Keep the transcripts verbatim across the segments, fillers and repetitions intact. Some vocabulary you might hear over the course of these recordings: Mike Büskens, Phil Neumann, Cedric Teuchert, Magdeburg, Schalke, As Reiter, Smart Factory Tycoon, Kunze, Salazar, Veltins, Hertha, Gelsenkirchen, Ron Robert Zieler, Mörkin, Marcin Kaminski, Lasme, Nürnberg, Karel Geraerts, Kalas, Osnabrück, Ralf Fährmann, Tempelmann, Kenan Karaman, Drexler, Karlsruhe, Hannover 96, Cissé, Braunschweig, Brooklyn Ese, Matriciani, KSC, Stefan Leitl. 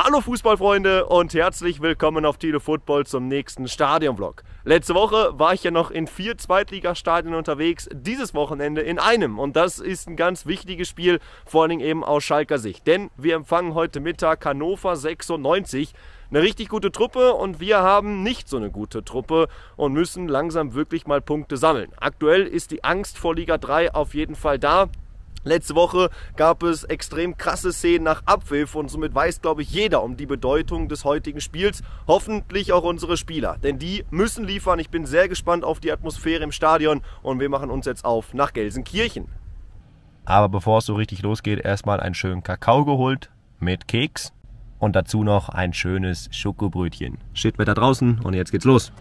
Hallo Fußballfreunde und herzlich willkommen auf THIELE Football zum nächsten Stadionvlog. Letzte Woche war ich ja noch in vier Zweitligastadien unterwegs, dieses Wochenende in einem. Und das ist ein ganz wichtiges Spiel, vor allen Dingen eben aus Schalker Sicht. Denn wir empfangen heute Mittag Hannover sechsundneunzig. Eine richtig gute Truppe und wir haben nicht so eine gute Truppe und müssen langsam wirklich mal Punkte sammeln. Aktuell ist die Angst vor Liga drei auf jeden Fall da. Letzte Woche gab es extrem krasse Szenen nach Abpfiff und somit weiß, glaube ich, jeder um die Bedeutung des heutigen Spiels. Hoffentlich auch unsere Spieler, denn die müssen liefern. Ich bin sehr gespannt auf die Atmosphäre im Stadion und wir machen uns jetzt auf nach Gelsenkirchen. Aber bevor es so richtig losgeht, erstmal einen schönen Kakao geholt mit Keks und dazu noch ein schönes Schokobrötchen. Shitwetter draußen und jetzt geht's los.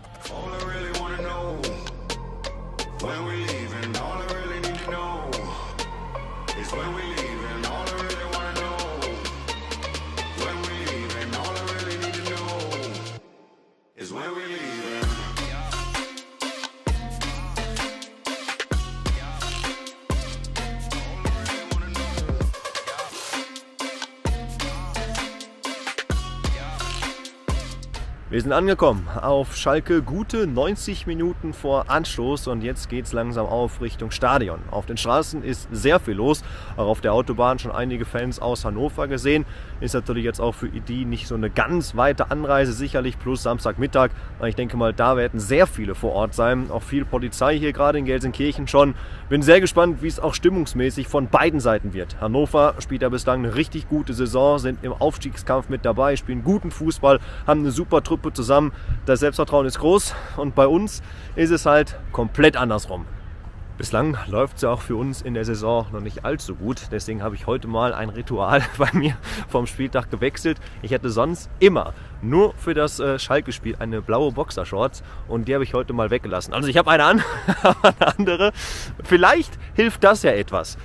Wir sind angekommen auf Schalke, gute neunzig Minuten vor Anstoß und jetzt geht es langsam auf Richtung Stadion. Auf den Straßen ist sehr viel los, auch auf der Autobahn schon einige Fans aus Hannover gesehen. Ist natürlich jetzt auch für die nicht so eine ganz weite Anreise, sicherlich plus Samstagmittag. Ich denke mal, da werden sehr viele vor Ort sein, auch viel Polizei hier gerade in Gelsenkirchen schon. Bin sehr gespannt, wie es auch stimmungsmäßig von beiden Seiten wird. Hannover spielt ja bislang eine richtig gute Saison, sind im Aufstiegskampf mit dabei, spielen guten Fußball, haben eine super Truppe zusammen. Das Selbstvertrauen ist groß und bei uns ist es halt komplett andersrum. Bislang läuft es ja auch für uns in der Saison noch nicht allzu gut. Deswegen habe ich heute mal ein Ritual bei mir vom Spieltag gewechselt. Ich hätte sonst immer nur für das Schalke-Spiel eine blaue Boxershorts und die habe ich heute mal weggelassen. Also ich habe eine an, aber eine andere. Vielleicht hilft das ja etwas.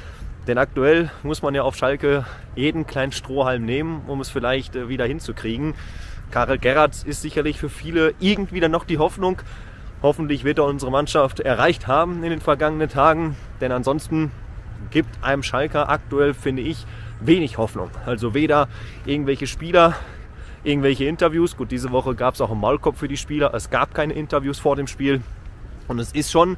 Denn aktuell muss man ja auf Schalke jeden kleinen Strohhalm nehmen, um es vielleicht wieder hinzukriegen. Karel Geraerts ist sicherlich für viele irgendwie dann noch die Hoffnung. Hoffentlich wird er unsere Mannschaft erreicht haben in den vergangenen Tagen. Denn ansonsten gibt einem Schalker aktuell, finde ich, wenig Hoffnung. Also weder irgendwelche Spieler, irgendwelche Interviews. Gut, diese Woche gab es auch einen Maulkorb für die Spieler. Es gab keine Interviews vor dem Spiel. Und es ist schon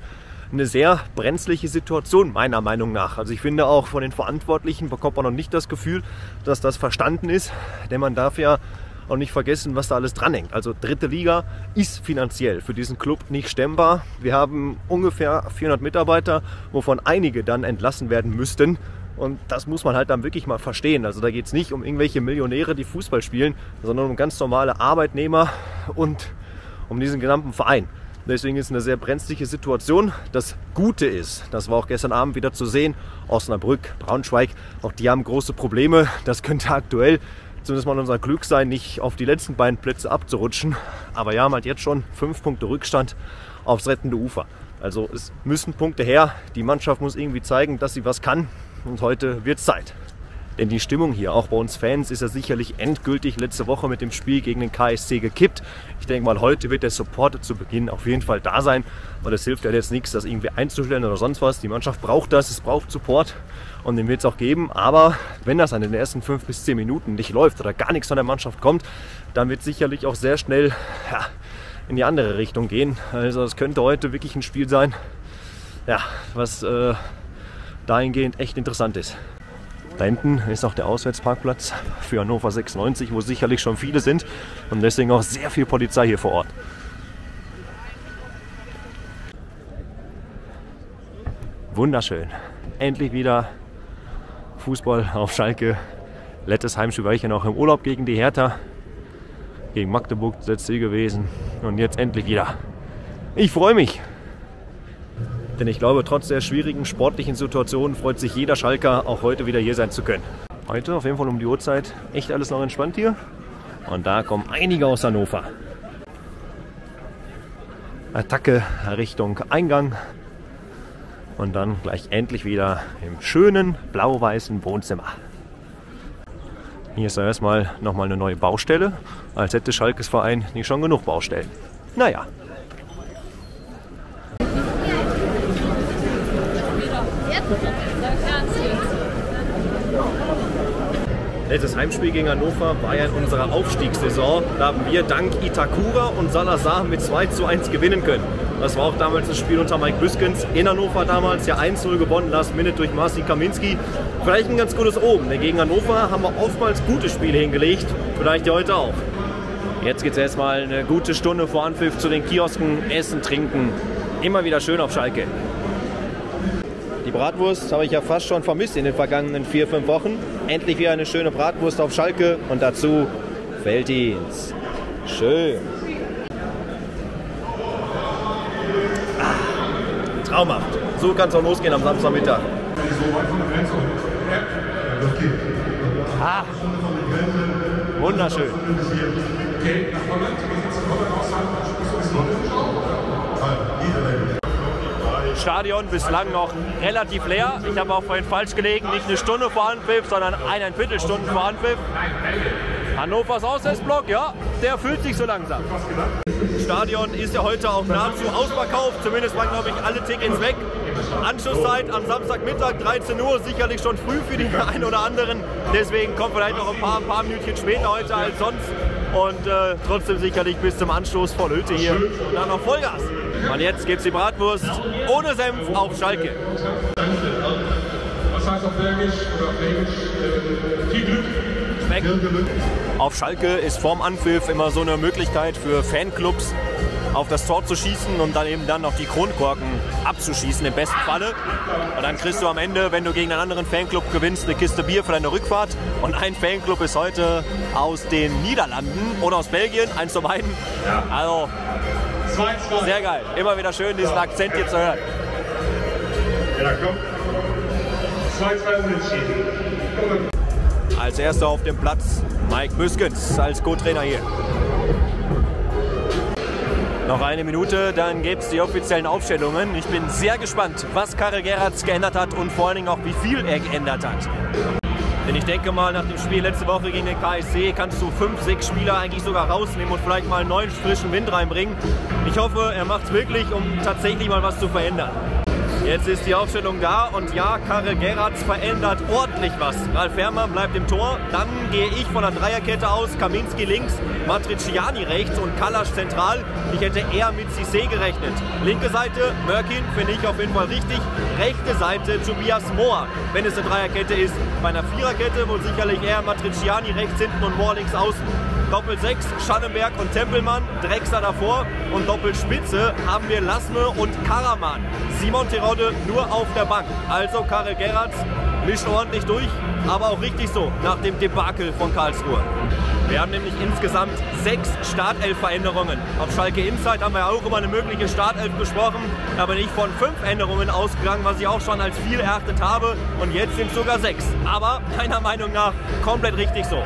eine sehr brenzliche Situation, meiner Meinung nach. Also ich finde auch von den Verantwortlichen bekommt man noch nicht das Gefühl, dass das verstanden ist. Denn man darf ja und nicht vergessen, was da alles dranhängt. Also dritte Liga ist finanziell für diesen Club nicht stemmbar. Wir haben ungefähr vierhundert Mitarbeiter, wovon einige dann entlassen werden müssten. Und das muss man halt dann wirklich mal verstehen. Also da geht es nicht um irgendwelche Millionäre, die Fußball spielen, sondern um ganz normale Arbeitnehmer und um diesen gesamten Verein. Deswegen ist es eine sehr brenzliche Situation. Das Gute ist, das war auch gestern Abend wieder zu sehen, Osnabrück, Braunschweig, auch die haben große Probleme. Das könnte aktuell zumindest mal unser Glück sein, nicht auf die letzten beiden Plätze abzurutschen. Aber ja, man hat jetzt schon fünf Punkte Rückstand aufs rettende Ufer. Also es müssen Punkte her. Die Mannschaft muss irgendwie zeigen, dass sie was kann. Und heute wird es Zeit. Denn die Stimmung hier, auch bei uns Fans, ist ja sicherlich endgültig letzte Woche mit dem Spiel gegen den K S C gekippt. Ich denke mal, heute wird der Support zu Beginn auf jeden Fall da sein. Und es hilft ja jetzt nichts, das irgendwie einzustellen oder sonst was. Die Mannschaft braucht das, es braucht Support und den wird es auch geben. Aber wenn das an den ersten fünf bis zehn Minuten nicht läuft oder gar nichts von der Mannschaft kommt, dann wird es sicherlich auch sehr schnell ja, in die andere Richtung gehen. Also es könnte heute wirklich ein Spiel sein, ja, was äh, dahingehend echt interessant ist. Da hinten ist auch der Auswärtsparkplatz für Hannover sechsundneunzig, wo sicherlich schon viele sind und deswegen auch sehr viel Polizei hier vor Ort. Wunderschön. Endlich wieder Fußball auf Schalke. Letztes Heimspiel war ich ja noch im Urlaub gegen die Hertha. Gegen Magdeburg das Ziel gewesen und jetzt endlich wieder. Ich freue mich. Denn ich glaube, trotz der schwierigen sportlichen Situation freut sich jeder Schalker, auch heute wieder hier sein zu können. Heute auf jeden Fall um die Uhrzeit echt alles noch entspannt hier. Und da kommen einige aus Hannover. Attacke Richtung Eingang. Und dann gleich endlich wieder im schönen blau-weißen Wohnzimmer. Hier ist ja erstmal nochmal eine neue Baustelle. Als hätte Schalkes Verein nicht schon genug Baustellen. Naja. Letztes Heimspiel gegen Hannover war ja in unserer Aufstiegssaison. Da haben wir dank Itakura und Salazar mit zwei zu eins gewinnen können. Das war auch damals das Spiel unter Mike Büskens in Hannover damals, ja eins zu null gewonnen, last minute durch Marcin Kaminski. Vielleicht ein ganz gutes Oben, denn gegen Hannover haben wir oftmals gute Spiele hingelegt, vielleicht ja heute auch. Jetzt geht es erstmal eine gute Stunde vor Anpfiff zu den Kiosken, essen, trinken. Immer wieder schön auf Schalke. Die Bratwurst habe ich ja fast schon vermisst in den vergangenen vier, fünf Wochen. Endlich wieder eine schöne Bratwurst auf Schalke und dazu Veltins. Schön. Ah, traumhaft. So kann es auch losgehen am Samstagmittag. Ah, wunderschön. Stadion bislang noch relativ leer. Ich habe auch vorhin falsch gelegen, nicht eine Stunde vor Anpfiff, sondern eineinviertel Stunden vor Anpfiff. Hannovers Auswärtsblock, ja, der fühlt sich so langsam. Stadion ist ja heute auch nahezu ausverkauft, zumindest waren, glaube ich, alle Tickets weg. Anschlusszeit am Samstagmittag, dreizehn Uhr, sicherlich schon früh für die einen oder anderen. Deswegen kommt vielleicht noch ein paar, ein paar Minütchen später heute als sonst. Und äh, trotzdem sicherlich bis zum Anstoß voll Hütte hier und dann noch Vollgas. Und jetzt gibt's die Bratwurst ohne Senf auf Schalke. Was heißt auf Belgisch oder Belgisch? Viel Glück. Schmeckt. Auf Schalke ist vorm Anpfiff immer so eine Möglichkeit für Fanclubs, auf das Tor zu schießen und dann eben dann noch die Kronkorken abzuschießen, im besten Falle. Und dann kriegst du am Ende, wenn du gegen einen anderen Fanclub gewinnst, eine Kiste Bier für deine Rückfahrt. Und ein Fanclub ist heute aus den Niederlanden oder aus Belgien, eins zum einen. Also, sehr geil. Immer wieder schön, diesen Akzent hier zu hören. Ja, komm. Als erster auf dem Platz Mike Büskens als Co-Trainer hier. Noch eine Minute, dann gibt es die offiziellen Aufstellungen. Ich bin sehr gespannt, was Karel Geraerts geändert hat und vor allen Dingen auch, wie viel er geändert hat. Denn ich denke mal, nach dem Spiel letzte Woche gegen den K S C kannst du fünf, sechs Spieler eigentlich sogar rausnehmen und vielleicht mal einen neuen, frischen Wind reinbringen. Ich hoffe, er macht es wirklich, um tatsächlich mal was zu verändern. Jetzt ist die Aufstellung da und ja, Karel Geraerts verändert ordentlich was. Ralf Fährmann bleibt im Tor, dann gehe ich von der Dreierkette aus, Kaminski links, Matriciani rechts und Kalas zentral. Ich hätte eher mit Cissé gerechnet. Linke Seite, Mörkin, finde ich auf jeden Fall richtig. Rechte Seite, Tobias Mohr, wenn es eine Dreierkette ist. Bei einer Viererkette wohl sicherlich eher Matriciani rechts hinten und Mohr links außen. Doppel sechs, Schannenberg und Tempelmann, Drexler davor und Doppelspitze haben wir Lasme und Karaman. Simon Terodde nur auf der Bank. Also Karel Geraerts mischt ordentlich durch, aber auch richtig so nach dem Debakel von Karlsruhe. Wir haben nämlich insgesamt sechs Startelf-Veränderungen. Auf Schalke Insight haben wir ja auch über eine mögliche Startelf besprochen, aber nicht von fünf Änderungen ausgegangen, was ich auch schon als viel erachtet habe. Und jetzt sind es sogar sechs. Aber meiner Meinung nach komplett richtig so.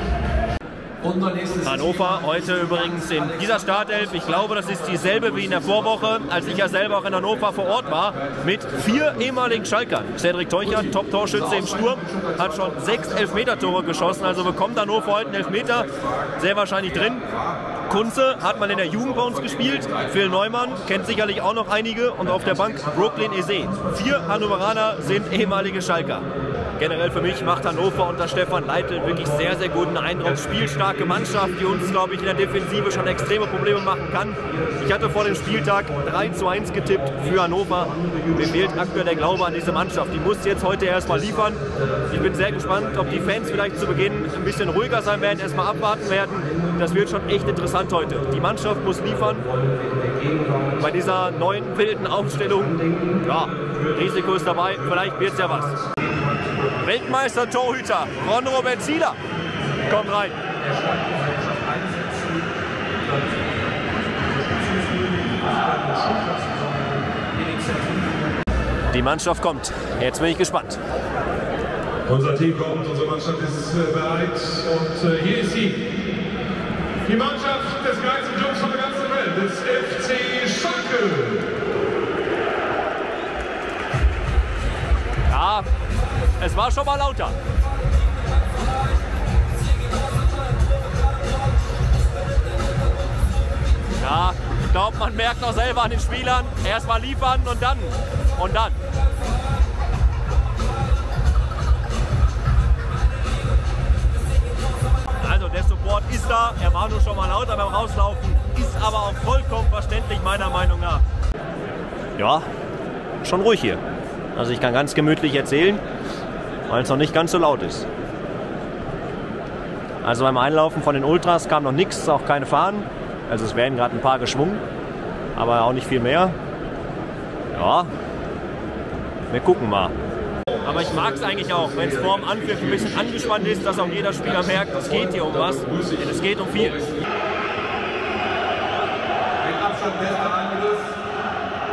Hannover heute übrigens in dieser Startelf, ich glaube, das ist dieselbe wie in der Vorwoche, als ich ja selber auch in Hannover vor Ort war, mit vier ehemaligen Schalkern. Cedric Teuchert, Top-Torschütze im Sturm, hat schon sechs Elfmeter-Tore geschossen, also bekommt Hannover heute einen Elfmeter, sehr wahrscheinlich drin. Kunze hat mal in der Jugend bei uns gespielt, Phil Neumann kennt sicherlich auch noch einige und auf der Bank Brooklyn Ese. Vier Hannoveraner sind ehemalige Schalker. Generell für mich macht Hannover unter Stefan Leitl wirklich sehr, sehr guten Eindruck. Spielstarke Mannschaft, die uns, glaube ich, in der Defensive schon extreme Probleme machen kann. Ich hatte vor dem Spieltag drei zu eins getippt für Hannover. Mir fehlt aktuell der Glaube an diese Mannschaft. Die muss jetzt heute erstmal liefern. Ich bin sehr gespannt, ob die Fans vielleicht zu Beginn ein bisschen ruhiger sein werden, erstmal abwarten werden. Das wird schon echt interessant heute. Die Mannschaft muss liefern. Bei dieser neuen wilden Aufstellung, ja, Risiko ist dabei, vielleicht wird es ja was. Weltmeister-Torhüter Ron Robert Zieler kommt rein. Die Mannschaft kommt. Jetzt bin ich gespannt. Unser Team kommt, unsere Mannschaft ist bereit und hier ist sie. Die Mannschaft des geilsten Clubs von der ganzen Welt, des F C Schalke. Ja. Es war schon mal lauter. Ja, ich glaube, man merkt auch selber an den Spielern. Erstmal liefern und dann. Und dann. war nur schon mal lauter beim Rauslaufen, ist aber auch vollkommen verständlich meiner Meinung nach. Ja, schon ruhig hier. Also ich kann ganz gemütlich erzählen, weil es noch nicht ganz so laut ist. Also beim Einlaufen von den Ultras kam noch nichts, auch keine Fahnen. Also es werden gerade ein paar geschwungen, aber auch nicht viel mehr. Ja, wir gucken mal. Aber ich mag es eigentlich auch, wenn es vorm Anpfiff ein bisschen angespannt ist, dass auch jeder Spieler merkt, es geht hier um was, denn es geht um viel. Mit Abstand bester Angriff,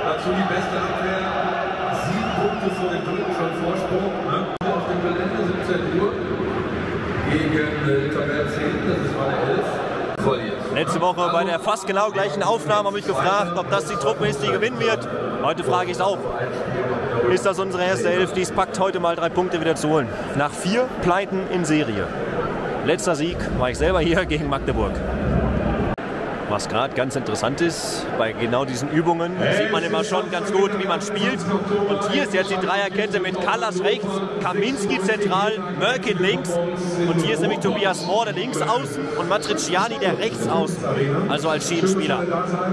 dazu die beste Abwehr, sieben Punkte vor dem dritten schon Vorsprung. Auf dem Gelände siebzehn Uhr gegen Tabellen zehn, das ist meine elf. Letzte Woche bei der fast genau gleichen Aufnahme habe ich gefragt, ob das die Truppe ist, die gewinnen wird. Heute frage ich es auch. Ist das unsere erste Elf, die es packt, heute mal drei Punkte wieder zu holen. Nach vier Pleiten in Serie. Letzter Sieg war ich selber hier gegen Magdeburg. Was gerade ganz interessant ist, bei genau diesen Übungen sieht man immer schon ganz gut, wie man spielt. Und hier ist jetzt die Dreierkette mit Kalas rechts, Kaminski zentral, Mörkin links. Und hier ist nämlich Tobias Mohr, der links außen, und Matriciani, der rechts außen. Also als Schienenspieler.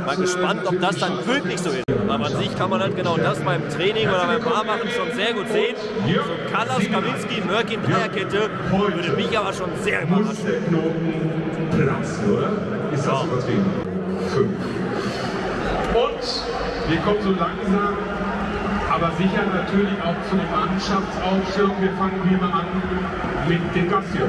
Mal gespannt, ob das dann wirklich so ist. Aber an sich kann man halt genau das beim Training oder beim Barmachen schon sehr gut sehen. So Kalas, Kaminski, Mörkin, Dreierkette würde mich aber schon sehr überraschen. Ist das übertrieben? Fünf. Und wir kommen so langsam, aber sicher natürlich auch zu der Mannschaftsaufstellung. Wir fangen wie immer an mit dem Gast hier.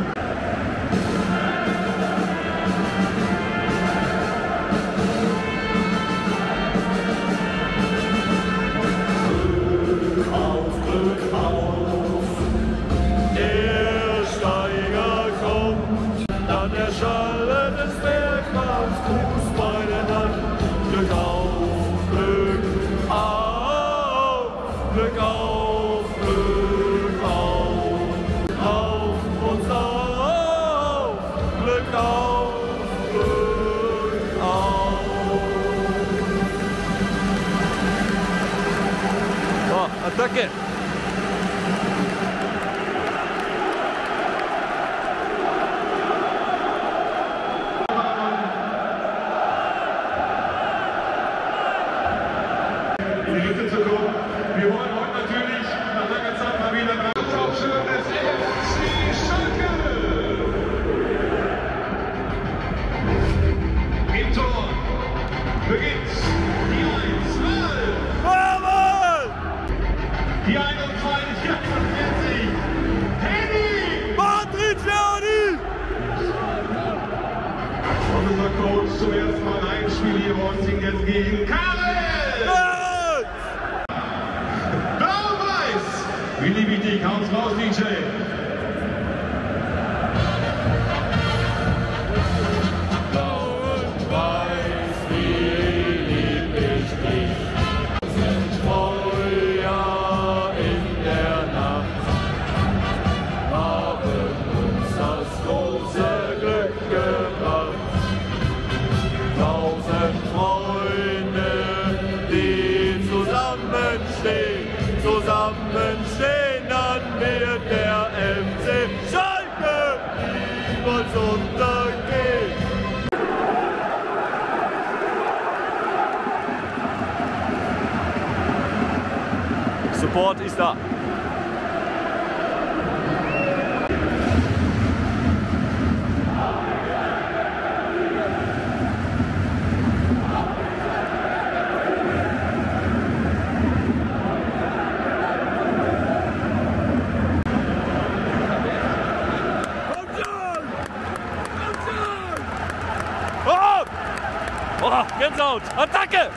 Attacke! In die Mitte zu kommen. Wir wollen heute natürlich nach langer Zeit mal wieder eine Aufstellung des F C Schalke! Im Tor beginnt's die eins null! Die einundzwanzig, vierundvierzig, Henny! Matriciani! Und unser Coach zum ersten Mal ein Spiel hier bei uns jetzt gegen Karel! Geraerts! Blau weiß! Willi Wittig, hau's raus, D J! Support ist da. Oh, Gänsehaut, Attacke!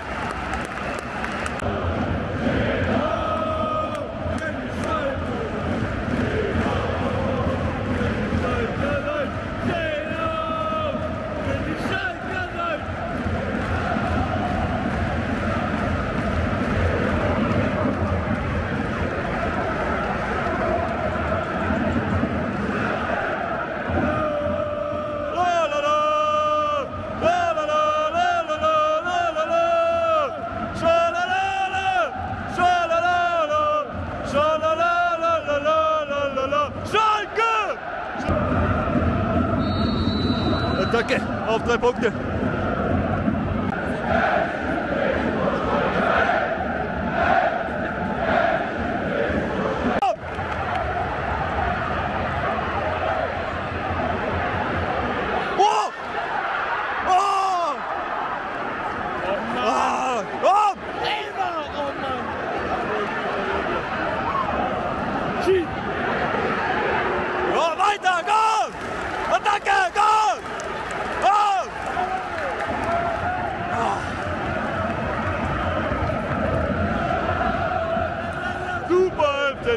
Stöcke auf drei Punkte.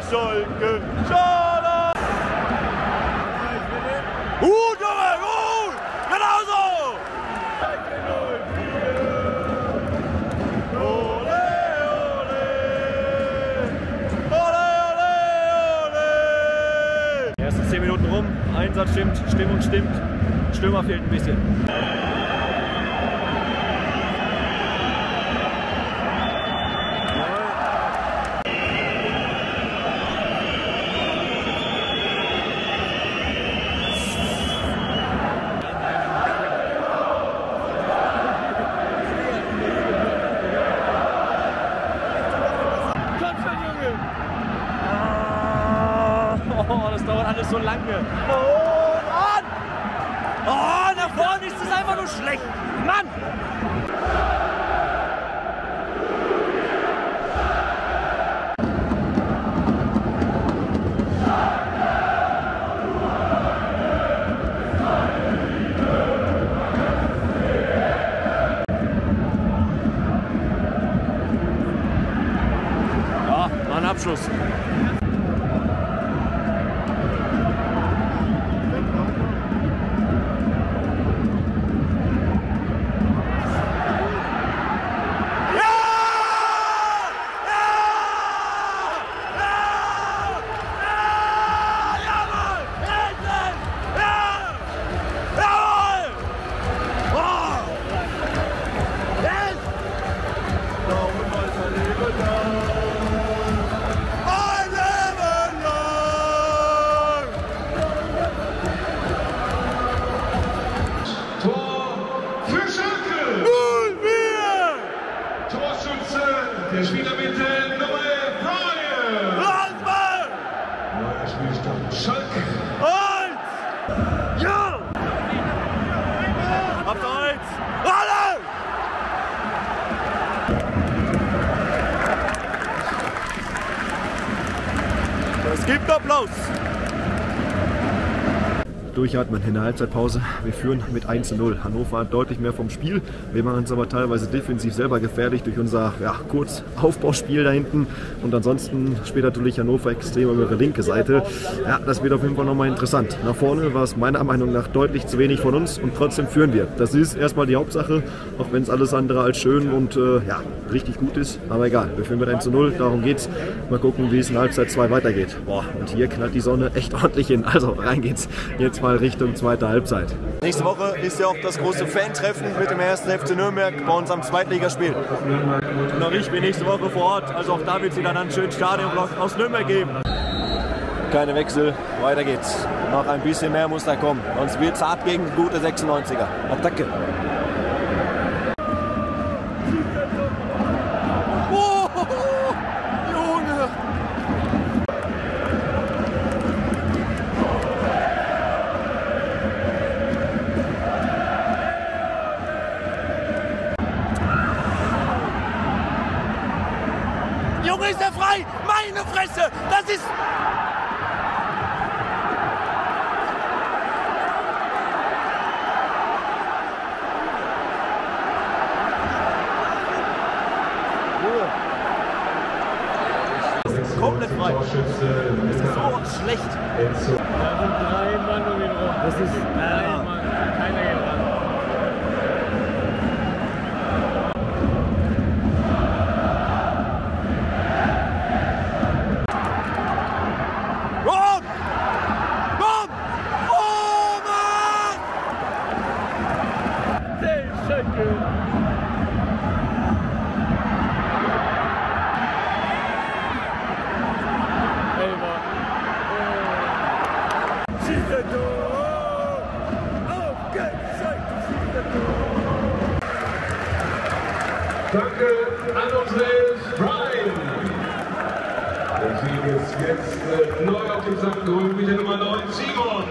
Schalke, Schade! Gut, Junge, gut! Genau so! Ole, ole! Ole, ole, ole! Die ersten zehn Minuten rum, Einsatz stimmt, Stimmung stimmt, Stürmer fehlt ein bisschen. So lange. Und an! Oh, nach vorne ist es einfach nur schlecht. Mann! Ja, war ein Abschluss. Der Spieler mit der Nummer drei. Lasme! Neuer Spielstand Schalke. Eins! Ja! Habt eins! Alle! Es gibt Applaus! Durchatmen in der Halbzeitpause. Wir führen mit eins zu null. Hannover hat deutlich mehr vom Spiel. Wir machen uns aber teilweise defensiv selber gefährlich durch unser ja, kurz Aufbauspiel da hinten. Und ansonsten spielt natürlich Hannover extrem über ihre linke Seite. Ja, das wird auf jeden Fall nochmal interessant. Nach vorne war es meiner Meinung nach deutlich zu wenig von uns und trotzdem führen wir. Das ist erstmal die Hauptsache, auch wenn es alles andere als schön und äh, ja, richtig gut ist. Aber egal, wir führen mit eins zu null, darum geht's. Mal gucken, wie es in Halbzeit zwei weitergeht. Boah, und hier knallt die Sonne echt ordentlich hin. Also rein geht's. Jetzt mal Richtung zweite Halbzeit. Nächste Woche ist ja auch das große Fan-Treffen mit dem ersten F C Nürnberg bei uns am Zweitligaspiel. Und auch ich bin nächste Woche vor Ort, also auch da wird es dann einen schönen Stadionblock aus Nürnberg geben. Keine Wechsel, weiter geht's. Noch ein bisschen mehr muss da kommen, sonst wird's hart gegen gute sechsundneunziger. Attacke! Meine Fresse, das ist... Das ist komplett frei. Das ist so schlecht. Da sind drei Mann um ihn rum. Das ist drei Mann. Keiner geht ran. Cedric Teuchert! Auf geht's! Danke an unsere Elf, Brian. Der Sieg ist jetzt äh, neu auf den Sack geholt mit der Nummer neun, Simon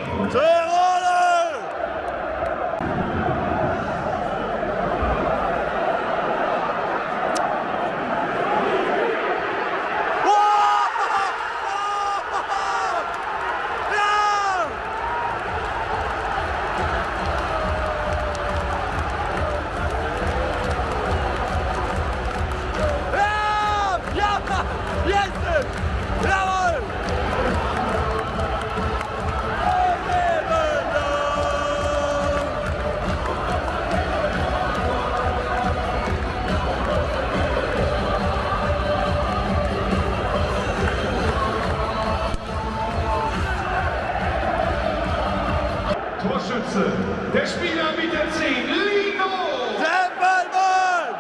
Torschütze, der Spieler mit der zehn, Lino! Tempelmann!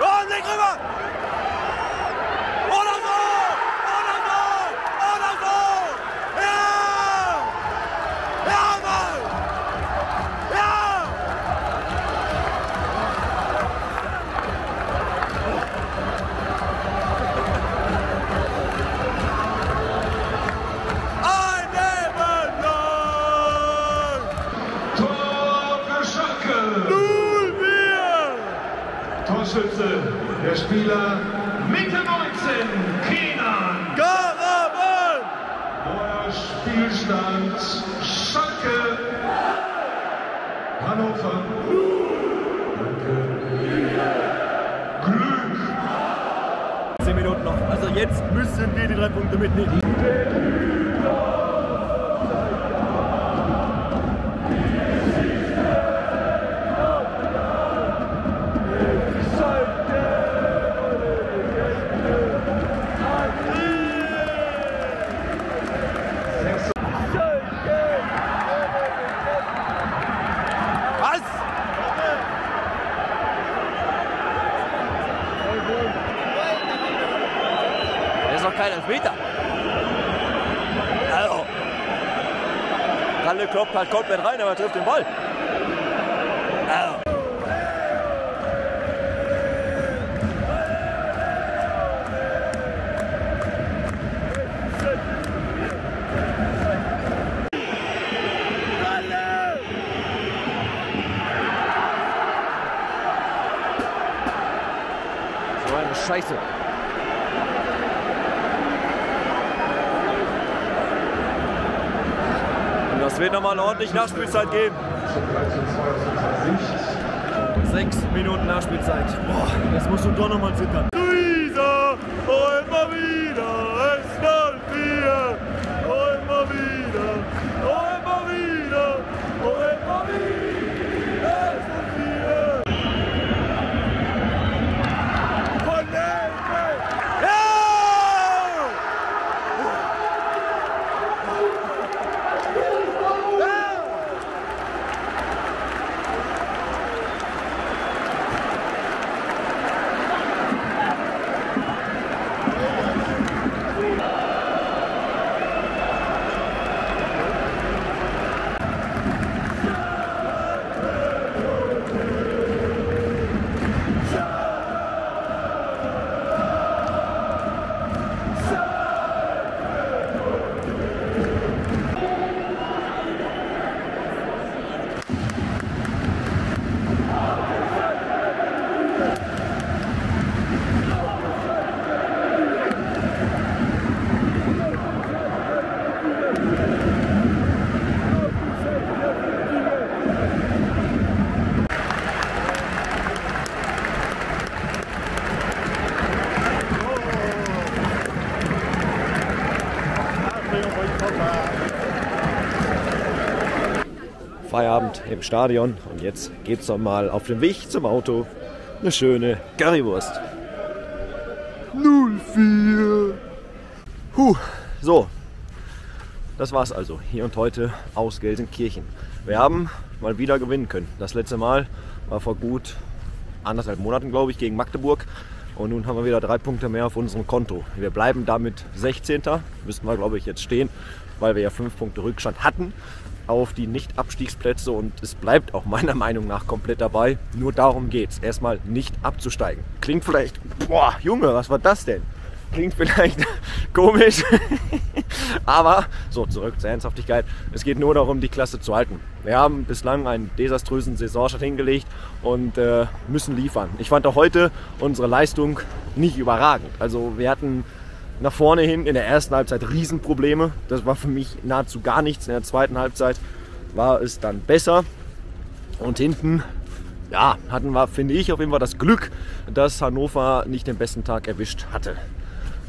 Und nicht rüber! Oder so! Oder so! Oder so! Ja! Ja, Mann! Torschütze, der Spieler Mitte neunzehn, Kenan. Karaman. Neuer Spielstand, Schalke, Hannover. Danke. Glück. zehn Minuten noch, also jetzt müssen wir die drei Punkte mitnehmen. Ralle kloppt halt komplett rein, aber trifft den Ball. Oh. So eine Scheiße. Es wird nochmal ordentlich Nachspielzeit geben. Sechs Minuten Nachspielzeit. Boah, das musst du doch nochmal zittern. Luisa, oh immer wieder, es wollen wir. Oh immer wieder, oh immer wieder, oh immer wieder, es wollen wir. Feierabend im Stadion und jetzt geht's doch mal auf dem Weg zum Auto. Eine schöne Currywurst. null vier. Huh, so. Das war's also hier und heute aus Gelsenkirchen. Wir haben mal wieder gewinnen können. Das letzte Mal war vor gut anderthalb Monaten, glaube ich, gegen Magdeburg. Und nun haben wir wieder drei Punkte mehr auf unserem Konto. Wir bleiben damit sechzehnter. Müssten wir, glaube ich, jetzt stehen, weil wir ja fünf Punkte Rückstand hatten. auf die Nicht-Abstiegsplätze und es bleibt auch meiner Meinung nach komplett dabei. Nur darum geht's, erstmal nicht abzusteigen. Klingt vielleicht, boah, Junge, was war das denn? Klingt vielleicht komisch, aber so, zurück zur Ernsthaftigkeit. Es geht nur darum, die Klasse zu halten. Wir haben bislang einen desaströsen Saisonstart hingelegt und äh, müssen liefern. Ich fand auch heute unsere Leistung nicht überragend. Also wir hatten nach vorne hin in der ersten Halbzeit Riesenprobleme. Das war für mich nahezu gar nichts. In der zweiten Halbzeit war es dann besser. Und hinten, ja, hatten wir, finde ich, auf jeden Fall das Glück, dass Hannover nicht den besten Tag erwischt hatte.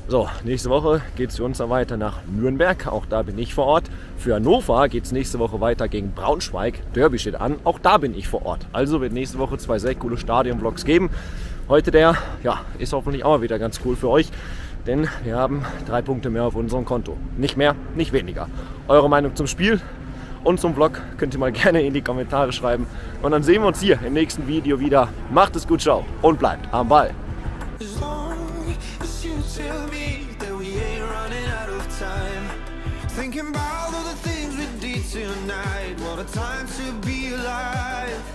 So, nächste Woche geht es für uns dann weiter nach Nürnberg. Auch da bin ich vor Ort. Für Hannover geht es nächste Woche weiter gegen Braunschweig. Derby steht an. Auch da bin ich vor Ort. Also wird nächste Woche zwei sehr coole Stadion-Vlogs geben. Heute der, ja, ist hoffentlich auch mal wieder ganz cool für euch. Denn wir haben drei Punkte mehr auf unserem Konto. Nicht mehr, nicht weniger. Eure Meinung zum Spiel und zum Vlog könnt ihr mal gerne in die Kommentare schreiben. Und dann sehen wir uns hier im nächsten Video wieder. Macht es gut, ciao und bleibt am Ball. Tell me that we ain't running out of time. Thinking about all the things we did tonight. What a time to be alive.